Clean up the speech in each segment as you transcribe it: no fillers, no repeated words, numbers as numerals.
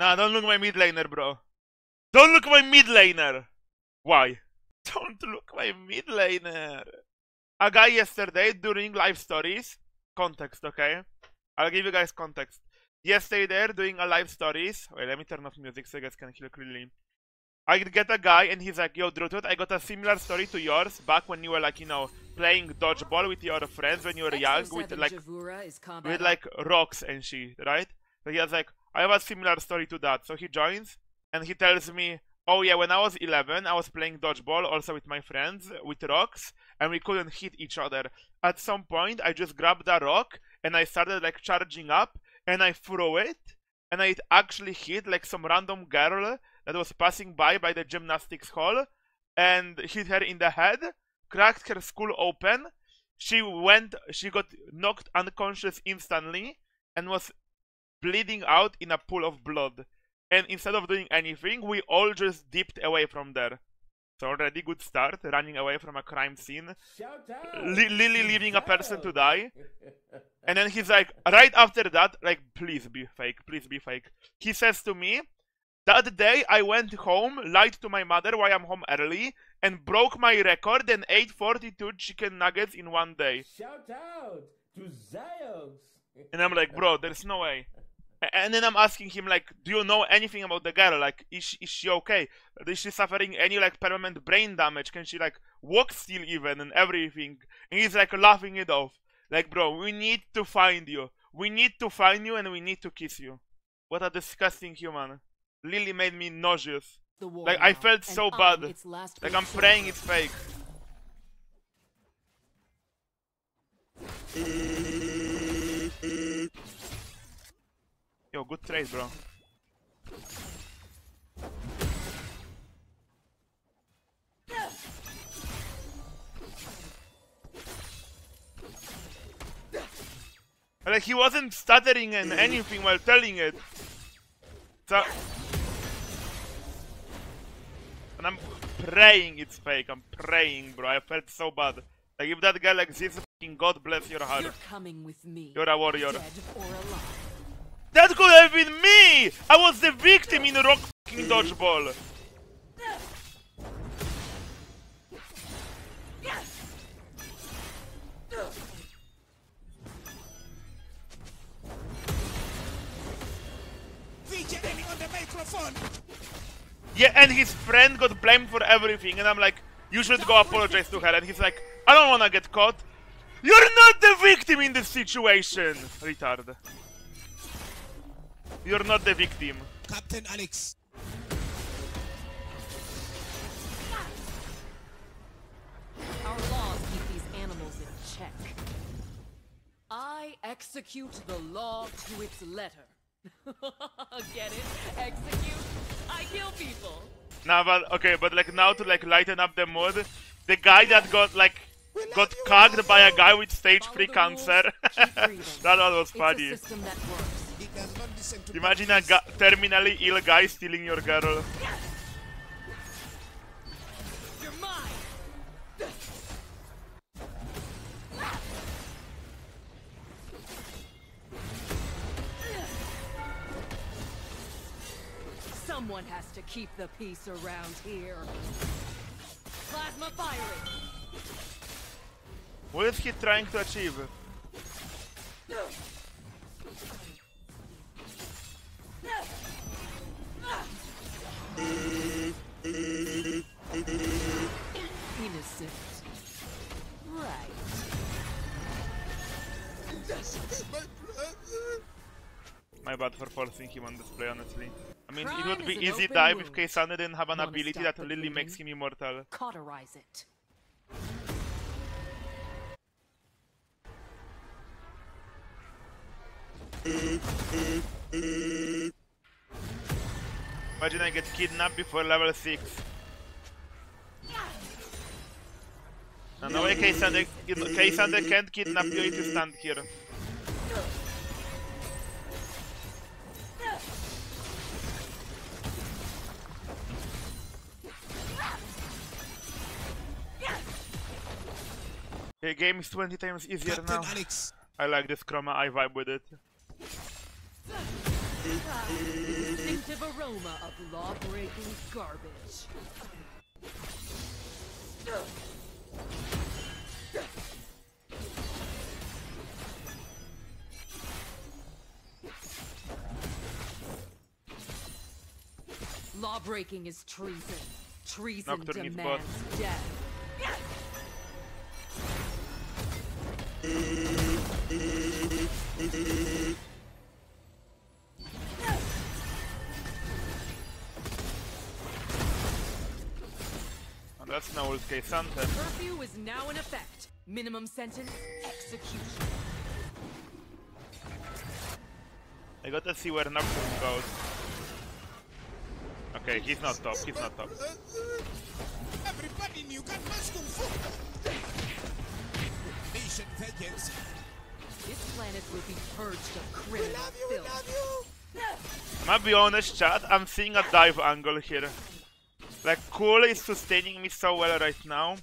Nah, don't look my mid laner, bro. Don't look my mid laner. Why? Don't look my mid laner. A guy yesterday during live stories. Context, okay? I'll give you guys context. Yesterday there doing a live stories. Wait, let me turn off music so you guys can hear clearly. I get a guy and he's like, yo, Drutud, I got a similar story to yours back when you were like, you know, playing dodgeball with your friends when you were young with like rocks and shit, right? So he was like, I have a similar story to that. So he joins and he tells me, oh yeah, when I was 11, I was playing dodgeball also with my friends with rocks and we couldn't hit each other. At some point, I just grabbed a rock and I started like charging up and I threw it and it actually hit like some random girl that was passing by the gymnastics hall and hit her in the head, cracked her skull open. She got knocked unconscious instantly and was bleeding out in a pool of blood. And instead of doing anything, we all just dipped away from there. So already good start, running away from a crime scene, literally leaving a person to die. And then he's like, right after that, like, please be fake, please be fake. He says to me, that day I went home, lied to my mother why I'm home early, and broke my record and ate 42 chicken nuggets in one day. Shout out to Ziles. And I'm like, bro, there's no way. And then I'm asking him, like, do you know anything about the girl? Like, is she okay? Is she suffering any, like, permanent brain damage? Can she, like, walk still even and everything? And he's, like, laughing it off. Like, bro, we need to find you. We need to find you and we need to kiss you. What a disgusting human. Lily made me nauseous. Like, I felt so bad. Like, I'm praying it's fake. Yo, good trade, bro. Like, he wasn't stuttering and anything while telling it. So... And I'm praying it's fake, I'm praying, bro, I felt so bad. Like, if that guy like this, fucking God bless your heart. You're coming with me. You're a warrior. Dead or alive. That could have been me! I was the victim in rock fucking dodgeball. VJ on the microphone! Yeah, and his friend got blamed for everything, and I'm like, you should go apologize to her, and he's like, I don't wanna get caught. You're not the victim in this situation! Retard. You're not the victim. Captain Alex. Our laws keep these animals in check. I execute the law to its letter. Get it? Execute. I kill people. Nah, but okay, but like now to like lighten up the mood, the guy that got like got cucked by a guy with stage 3 cancer. That one was funny. Imagine a terminally ill guy stealing your girl. You're mine. Someone has to keep the peace around here. Plasma firing. What is he trying to achieve? Innocent. Right. My bad for forcing him on display, honestly. I mean, it would be easy dive if Ksante didn't have an ability that literally makes him immortal. Cauterize it. Imagine I get kidnapped before level 6. No way Ksante can't kidnap you if you stand here. The game is 20 times easier now. I like this chroma, I vibe with it. Instinctive aroma of law-breaking garbage. Lawbreaking is treason. Treason Nocturne demands death. And that's now with Ksante. Curfew is now in effect. Minimum sentence, execution. I gotta see where Nocturne goes. Okay, he's not top, he's not top. Everybody knew got mushroom food! Patient vengeance. This planet will be purged of criminal filth. We love you, we love you! I'll be honest, chat, I'm seeing a dive angle here. Like, Kayle is sustaining me so well right now.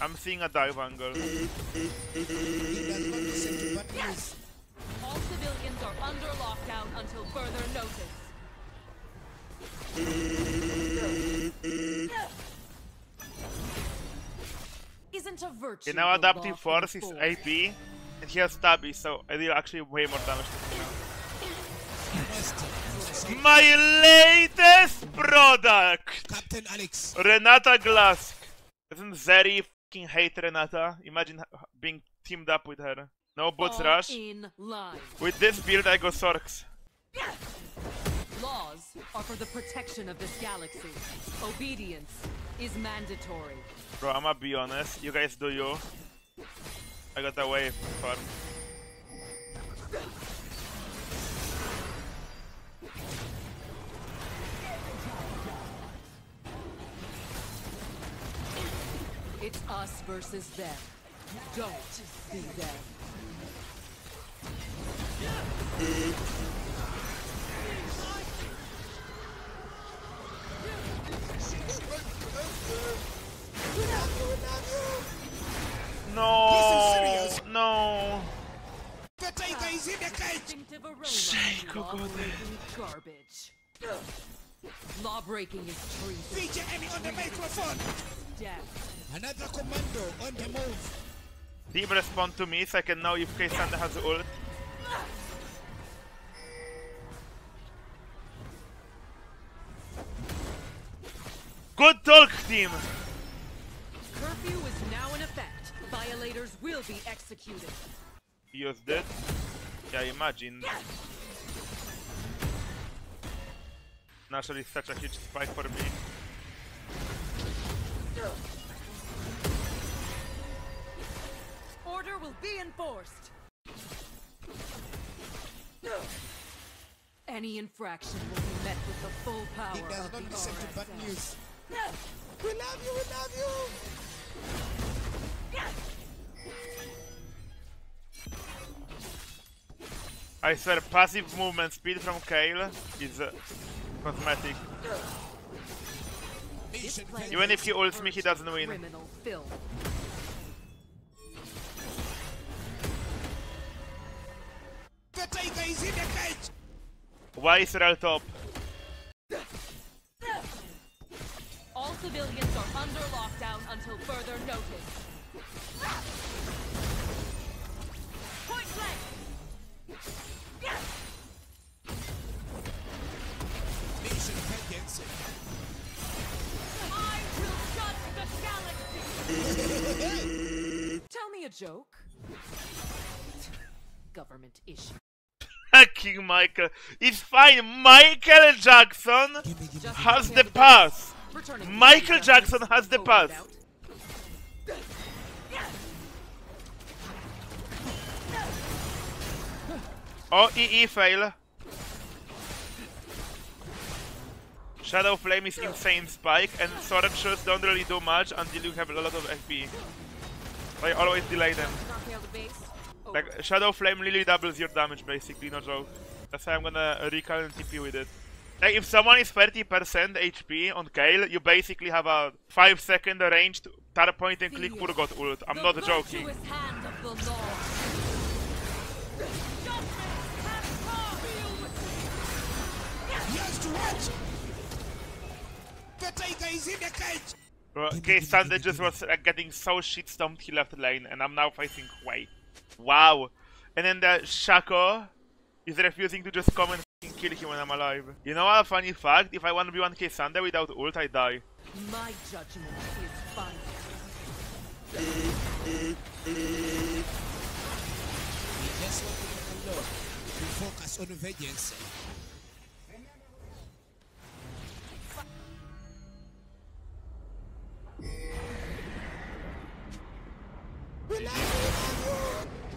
I'm seeing a dive angle. Yes. All civilians are under lockdown until further notice. Isn't a virtue. And now adaptive force is AP, and he has stabby, so I did actually way more damage to him. My latest product, Captain Alex, Renata Glask. Doesn't Zeri fucking hate Renata? Imagine being teamed up with her. No boots rush. With this build, I go Sorks. Laws are for the protection of this galaxy. Obedience is mandatory. Bro, I'ma be honest. You guys do you. I got a wave farm. It's us versus them. Don't be them. No, no. Shaco got it. Garbage. Law-breaking is treason. Feature enemy on the microphone. Death. Another commando on the move. Team respond to me so I can know if Ksante has ult. Good talk, team! Curfew is now in effect. Violators will be executed. He was dead? Yeah, imagine. Naturally, such a huge spike for me. Order will be enforced. Any infraction will be met with the full power of the RSS. He does not listen to bad news. We love you, we love you! I swear, passive movement speed from Kayle is cosmetic. Even if he ults me, he doesn't win. Why is Real top? All civilians are under lockdown until further notice. Point blank! Nation vengeance. I will judge the galaxy! Tell me a joke. Government issue. Fucking Michael. It's fine. Michael Jackson has the pass. Michael Jackson has the pass. Oh, EE fail. Shadow Flame is insane spike, and sword shots don't really do much until you have a lot of FP. I always delay them. Like, Shadow Flame really doubles your damage, basically, no joke. That's why I'm gonna recall and TP with it. Like, if someone is 30% HP on Kayle, you basically have a 5-second range to tap point and click Urgot ult. I'm not joking. watch. The tiger is in the cage. Bro, Ksante just was getting so shit stomped. He left the lane, and I'm now fighting Hwei. Wow. And then the Shaco is refusing to just come and f***ing kill him when I'm alive. You know what a funny fact? If I 1v1 Ksante without ult, I die. My judgment is final. We just want to get the Lord. We focus on vengeance.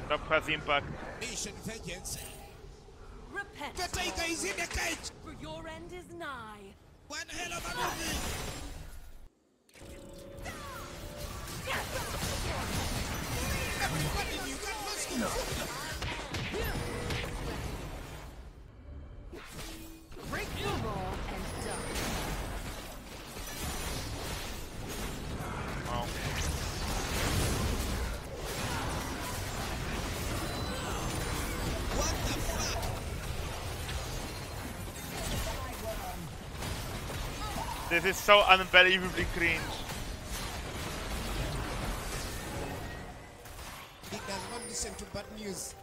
That has impact. Mission vengeance. Repent. The tiger is in the cage. For your end is nigh. One hell of a movie. Break the wall and die. Oh. What the fuck? This is so unbelievably cringe. He does not listen to bad news.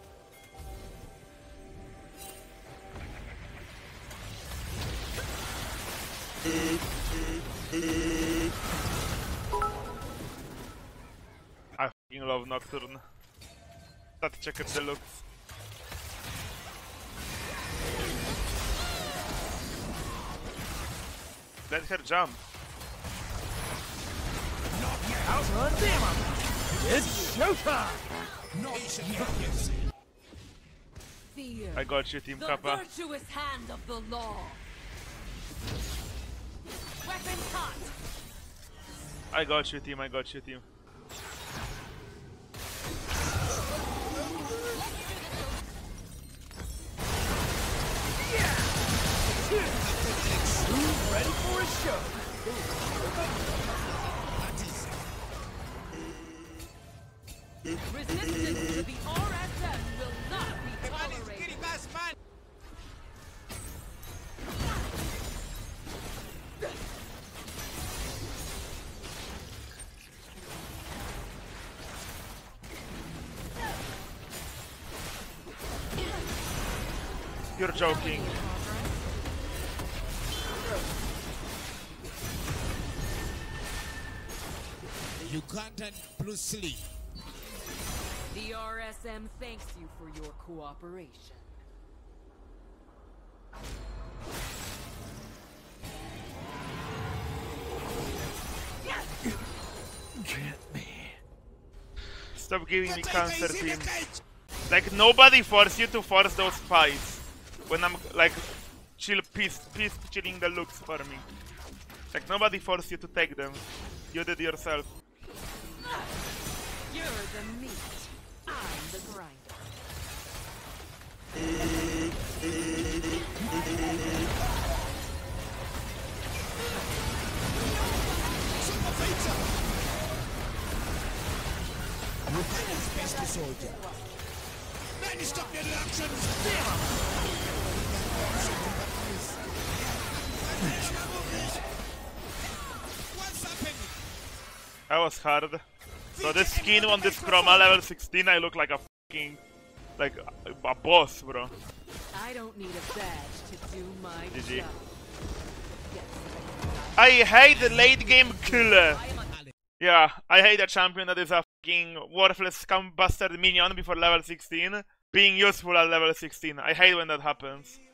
I f***ing love Nocturne. Stat checker deluxe. Let her jump. It's showtime. I got you, Team Kappa. Virtuous hand of the law. I got you, team. I got you, team. Ready for a show. Resistance to the RSM will not be tolerated. You're joking. Ugandan Bruce Lee. The RSM thanks you for your cooperation. Get me. Stop giving me cancer, team. Like, nobody forced you to force those fights. When I'm like chilling the looks for me. Like nobody forced you to take them. You did yourself. You're the meat. I'm the grinder. Uganda's best soldier. Man, stop your reactions! That was hard. So this skin on this chroma level 16, I look like a fucking, like a boss, bro. I don't need a badge to do my GG. Job. I hate the late game killer. Yeah, I hate a champion that is a fucking worthless scum bastard minion before level 16 being useful at level 16. I hate when that happens.